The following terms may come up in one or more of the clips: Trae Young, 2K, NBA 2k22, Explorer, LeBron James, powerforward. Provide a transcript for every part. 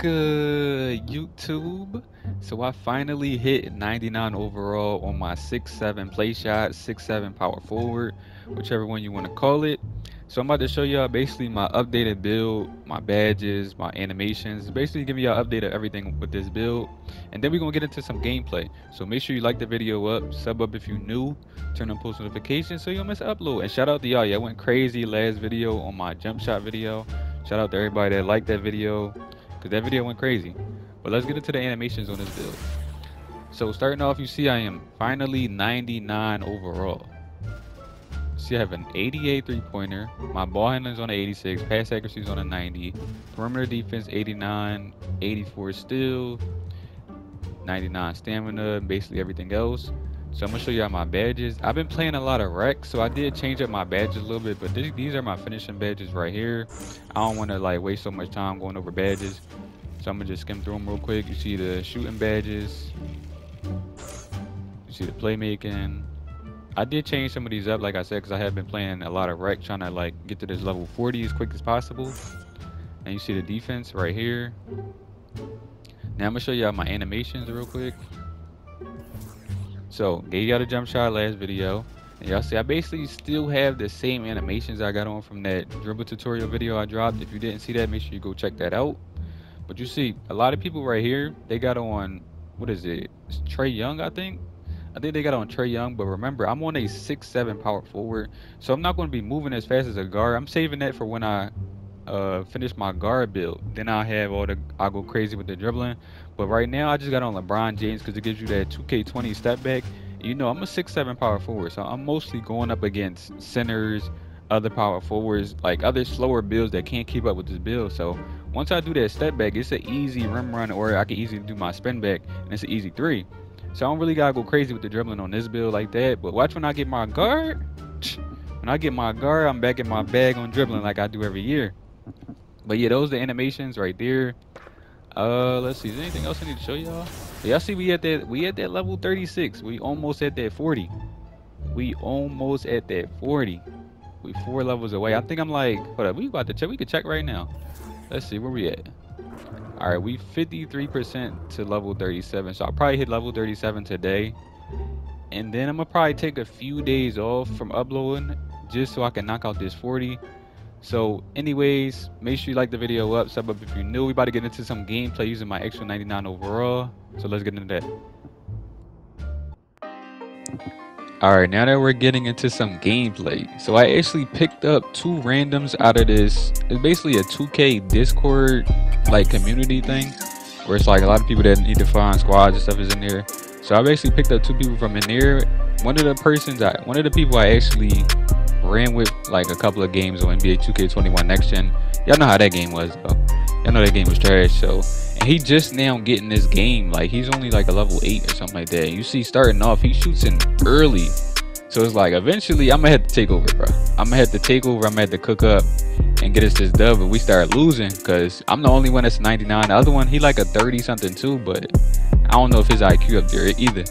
good, YouTube? So I finally hit 99 overall on my 6'7" play shot, 6'7" power forward, whichever one you want to call it. So I'm about to show y'all basically my updated build, my badges, my animations, basically giving y'all an update of everything with this build. And then we're gonna get into some gameplay. So make sure you like the video up, sub up if you're new, turn on post notifications so you don't miss upload. And shout out to y'all, y'all went crazy last video on my jump shot video. Shout out to everybody that liked that video, cause that video went crazy. But let's get into the animations on this build. So starting off, you see I am finally 99 overall. So you have an 88 three-pointer, my ball handling is on an 86, pass accuracy is on a 90, perimeter defense 89, 84 steal, 99 stamina, basically everything else. So I'm going to show you all my badges. I've been playing a lot of rec, so I did change up my badges a little bit, but these are my finishing badges right here. I don't want to like waste so much time going over badges, so I'm going to just skim through them real quick. You see the shooting badges, you see the playmaking. I did change some of these up, like I said, because I have been playing a lot of rec, trying to like get to this level 40 as quick as possible. And you see the defense right here. Now I'm gonna show y'all my animations real quick. So gave y'all the jump shot last video, and y'all see I basically still have the same animations I got on from that dribble tutorial video I dropped. If you didn't see that, make sure you go check that out. But you see a lot of people right here, they got on, what is it, it's Trae Young, I think they got on Trae Young, but remember, I'm on a 6'7" power forward, so I'm not going to be moving as fast as a guard. I'm saving that for when I finish my guard build. Then I'll go crazy with the dribbling. But right now, I just got on LeBron James because it gives you that 2K20 step back. You know, I'm a 6'7" power forward, so I'm mostly going up against centers, other power forwards, like other slower builds that can't keep up with this build. So once I do that step back, it's an easy rim run, or I can easily do my spin back, and it's an easy three. So I don't really gotta go crazy with the dribbling on this build like that. But watch when I get my guard. When I get my guard, I'm back in my bag on dribbling like I do every year. But yeah, those are the animations right there. Let's see, is there anything else I need to show y'all? Y'all see we at that level 36. We almost at that 40. We almost at that 40. We 4 levels away. I think I'm like, hold up, we about to check. We could check right now. Let's see where we at. All right, we 53% to level 37, so I'll probably hit level 37 today. And then I'm going to probably take a few days off from uploading just so I can knock out this 40. So anyways, make sure you like the video up, sub up if you're new. We're about to get into some gameplay using my extra 99 overall, so let's get into that. All right, now that we're getting into some gameplay. So I actually picked up 2 randoms out of this. It's basically a 2K Discord like community thing where it's like a lot of people that need to find squads and stuff is in there. So I basically picked up 2 people from in there. One of the people I actually ran with like a couple of games on NBA 2k21 next gen. Y'all know how that game was though. Y'all know that game was trash. So and he just now getting this game, like he's only like a level 8 or something like that. You see starting off he shoots in early, so it's like eventually I'm gonna have to take over, bro. I'm gonna have to take over. I'm gonna have to cook up and get us this dub. But we start losing because I'm the only one that's 99. The other one, he like a 30 something too, but I don't know if his IQ up there either.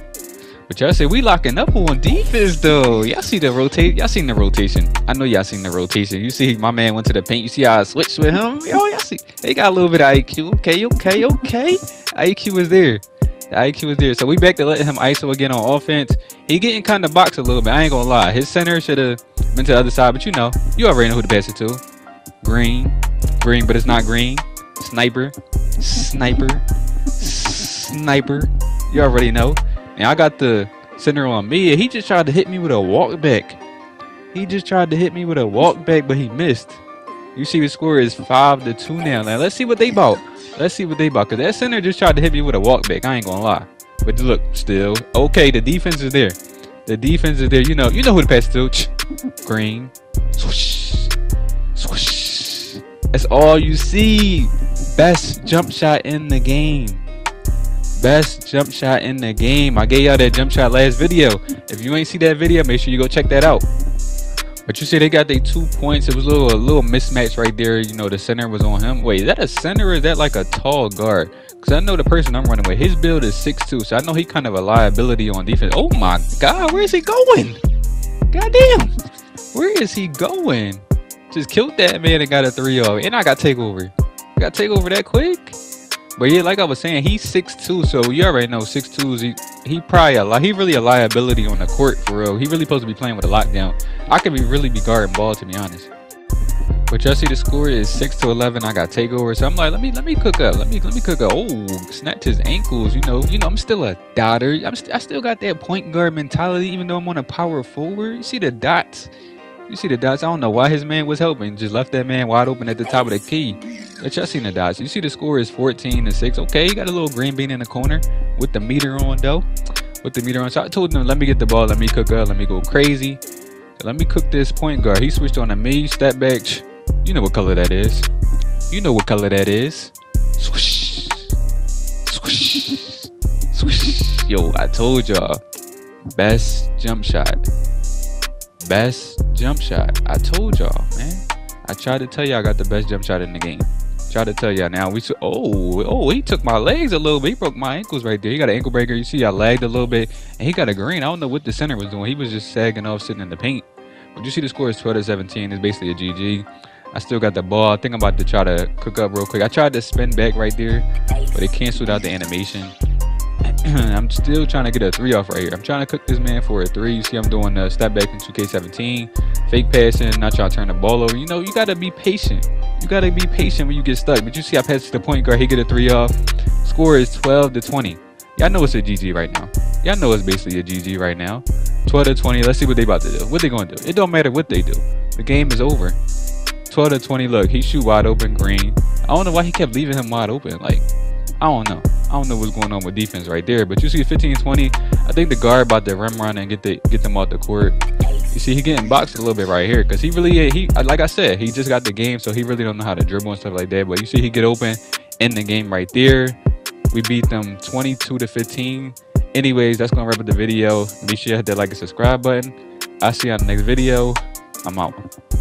But y'all say we locking up on defense though. Y'all see the rotate, y'all seen the rotation. I know y'all seen the rotation. You see my man went to the paint. You see how I switched with him. Yo, y'all see they got a little bit of IQ. Okay, IQ is there. The IQ is there. So we back to letting him ISO again on offense. He getting kind of boxed a little bit, I ain't gonna lie. His center should have been to the other side, but you know, you already know who to pass it to. Green, but it's not green. Sniper. You already know. And I got the center on me, and he just tried to hit me with a walk back. But he missed. You see the score is 5-2 now. Now let's see what they bought. Cause that center just tried to hit me with a walk back, I ain't gonna lie. But look, still okay. The defense is there. You know who to pass to. Green. Swoosh. That's all you see. Best jump shot in the game. I gave y'all that jump shot last video. If you ain't see that video, make sure you go check that out. But you see they got their 2 points. It was a little mismatch right there. You know, the center was on him. Wait, is that a center or is that like a tall guard? Because I know the person I'm running with, his build is 6'2", so I know he kind of a liability on defense. Oh my god, where is he going? Goddamn, where is he going? Just killed that man and got a 3-0, and I got takeover that quick. But yeah, like I was saying, he's 6'2", so you already know 6'2", he probably really a liability on the court for real. He really supposed to be playing with a lockdown. I could be really be guarding ball, to be honest. But y'all see the score is 6-11. I got takeover, so I'm like, let me cook up. Let me cook up. Oh, snapped his ankles. You know, I'm still a dotter. I still got that point guard mentality, even though I'm on a power forward. You see the dots. I don't know why his man was helping. Just left that man wide open at the top of the key. But y'all seen the dots. You see the score is 14-6. Okay, you got a little green bean in the corner with the meter on, though. So I told him, let me get the ball. Let me cook up. Let me go crazy. So let me cook this point guard. He switched on to me. Step back. You know what color that is. Swish. Swish. Swish. Yo, I told y'all. Best jump shot. I told y'all, man. I tried to tell y'all I got the best jump shot in the game. Now we oh, he took my legs a little bit. He broke my ankles right there. He got an ankle breaker. You see, I lagged a little bit. And he got a green. I don't know what the center was doing. He was just sagging off, sitting in the paint. But you see the score is 12-17. It's basically a GG. I still got the ball. I think I'm about to try to cook up real quick. I tried to spin back right there, but it canceled out the animation. I'm still trying to get a three off right here. I'm trying to cook this man for a three. You see I'm doing a step back in 2K17. Fake passing. Not trying to turn the ball over. You know, you got to be patient. You got to be patient when you get stuck. But you see I passed the point guard. He get a three off. Score is 12-20. Y'all know it's a GG right now. Y'all know it's basically a GG right now. 12-20. Let's see what they about to do. What they going to do. It don't matter what they do. The game is over. 12-20. Look, he shoot wide open green. I don't know why he kept leaving him wide open. Like, I don't know. I don't know what's going on with defense right there. But you see 15-20. I think the guard about to rim run and get them off the court. You see he getting boxed a little bit right here because he like I said, he just got the game, so he really don't know how to dribble and stuff like that. But you see he get open in the game right there. We beat them 22-15. Anyways, that's gonna wrap up the video. Make sure you hit that like and subscribe button. I'll see you on the next video. I'm out.